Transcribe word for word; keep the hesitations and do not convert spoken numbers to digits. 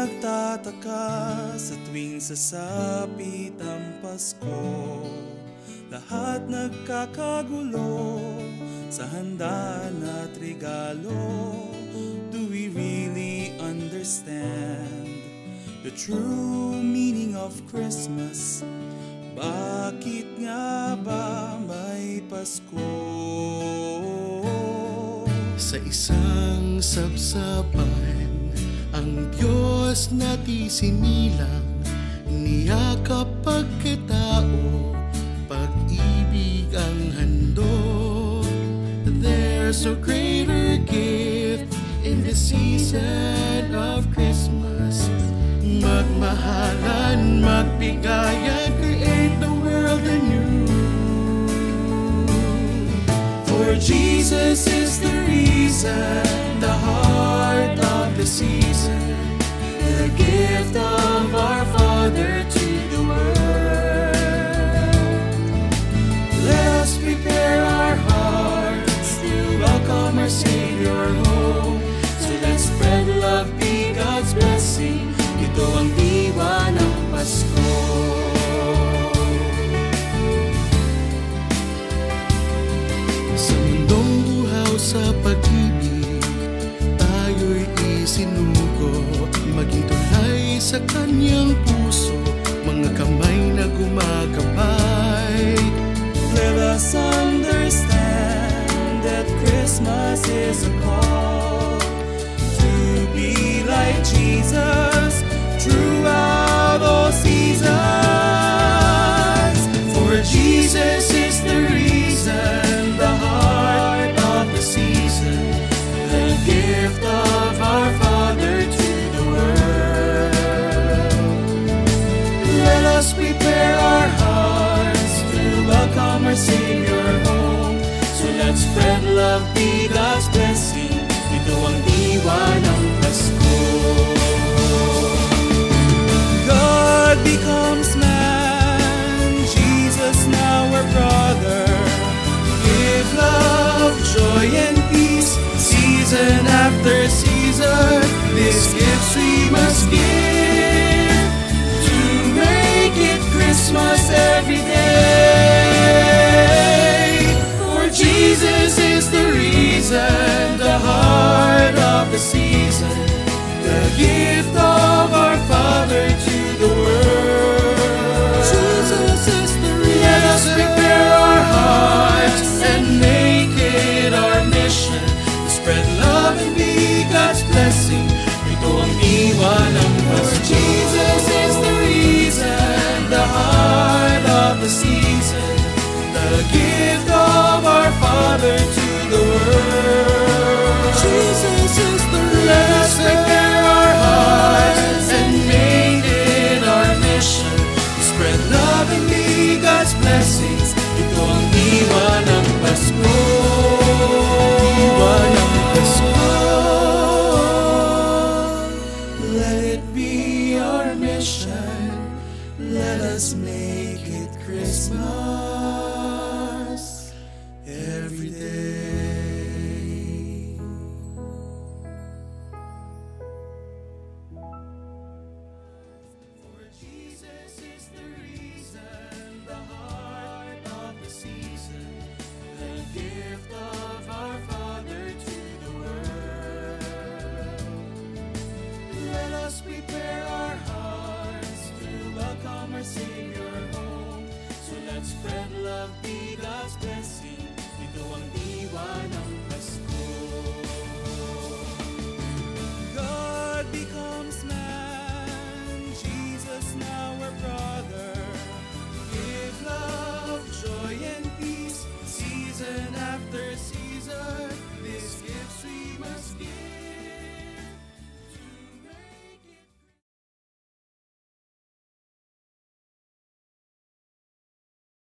nagtataka sa tuwing sasapit ang Pasko. Lahat nagkakagulo sa handaan at regalo. Do we really understand the true meaning of Christmas? Bakit nga ba may Pasko? Sa isang sapsapan, ang Diyos natin sinilang, niyakap pagkatao, pag-ibig ang handog. There's a greater gift in the season of Christmas. Magmahalan, magbigayan, create the world anew. For Jesus is the reason, the heart of the season, the gift of our Father to the world. Let us prepare our hearts to welcome our Savior home. So let's spread love, be God's blessing. Ito ang diwa ng Pasko. Sa mundong buhaw sa pag-ibig, tayo'y isinugo. Maging tulay sa kanyang puso, mga kamay na gumagabay. Let us understand that Christmas is a call to be like Jesus throughout all seasons. For Jesus is the reason, the heart of the season, the gift of our Father to the world. Let us prepare our hearts to welcome our Savior home. So let's spread love, be God's blessing. Ito ang diwa ng Pasko. God becomes man, Jesus now our brother. Give love, joy, and peace, season after season. These gifts we must give to make it Christmas every day. For Jesus is the reason, the heart of the season, the gift of our Father to the world. Jesus is the reason. Let us prepare our hearts and make it our mission to spread love.